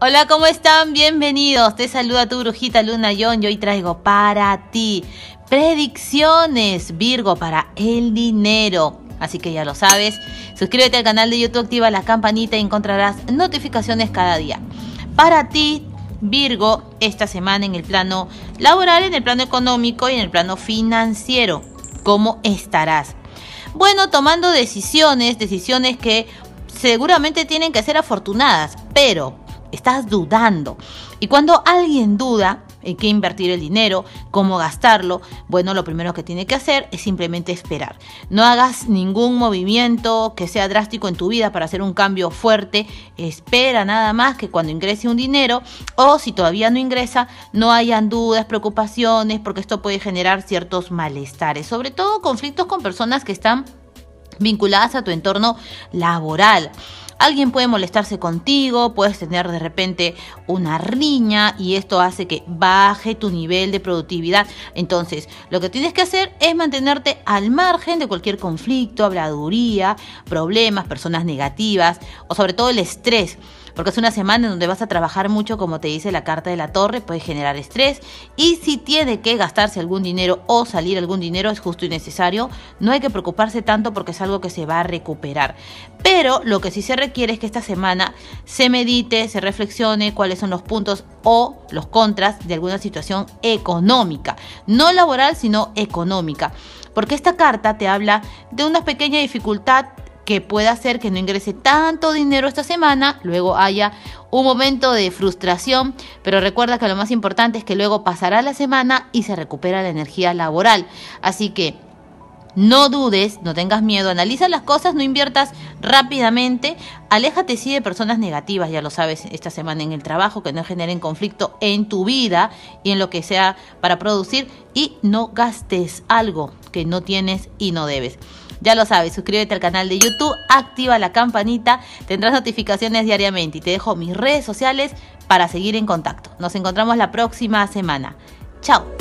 Hola, ¿cómo están? Bienvenidos. Te saluda tu brujita Luna Ayllón y hoy traigo para ti predicciones Virgo para el dinero. Así que ya lo sabes, suscríbete al canal de YouTube, activa la campanita y encontrarás notificaciones cada día. Para ti, Virgo, esta semana en el plano laboral, en el plano económico y en el plano financiero, ¿cómo estarás? Bueno, tomando decisiones que seguramente tienen que ser afortunadas, pero estás dudando. Y cuando alguien duda en qué invertir el dinero, cómo gastarlo, bueno, lo primero que tiene que hacer es simplemente esperar. No hagas ningún movimiento que sea drástico en tu vida para hacer un cambio fuerte. Espera nada más que cuando ingrese un dinero, o si todavía no ingresa, no hayan dudas, preocupaciones, porque esto puede generar ciertos malestares, sobre todo conflictos con personas que están vinculadas a tu entorno laboral. Alguien puede molestarse contigo, puedes tener de repente una riña y esto hace que baje tu nivel de productividad. Entonces, lo que tienes que hacer es mantenerte al margen de cualquier conflicto, habladuría, problemas, personas negativas o sobre todo el estrés. Porque es una semana en donde vas a trabajar mucho, como te dice la carta de la torre, puede generar estrés. Y si tiene que gastarse algún dinero o salir algún dinero, es justo y necesario. No hay que preocuparse tanto porque es algo que se va a recuperar. Pero lo que sí se requiere es que esta semana se medite, se reflexione cuáles son los puntos o los contras de alguna situación económica. No laboral, sino económica. Porque esta carta te habla de una pequeña dificultad que pueda hacer que no ingrese tanto dinero esta semana, luego haya un momento de frustración, pero recuerda que lo más importante es que luego pasará la semana y se recupera la energía laboral. Así que no dudes, no tengas miedo, analiza las cosas, no inviertas rápidamente, aléjate sí de personas negativas, ya lo sabes, esta semana en el trabajo, que no generen conflicto en tu vida y en lo que sea para producir, y no gastes algo que no tienes y no debes. Ya lo sabes, suscríbete al canal de YouTube, activa la campanita, tendrás notificaciones diariamente y te dejo mis redes sociales para seguir en contacto. Nos encontramos la próxima semana. Chao.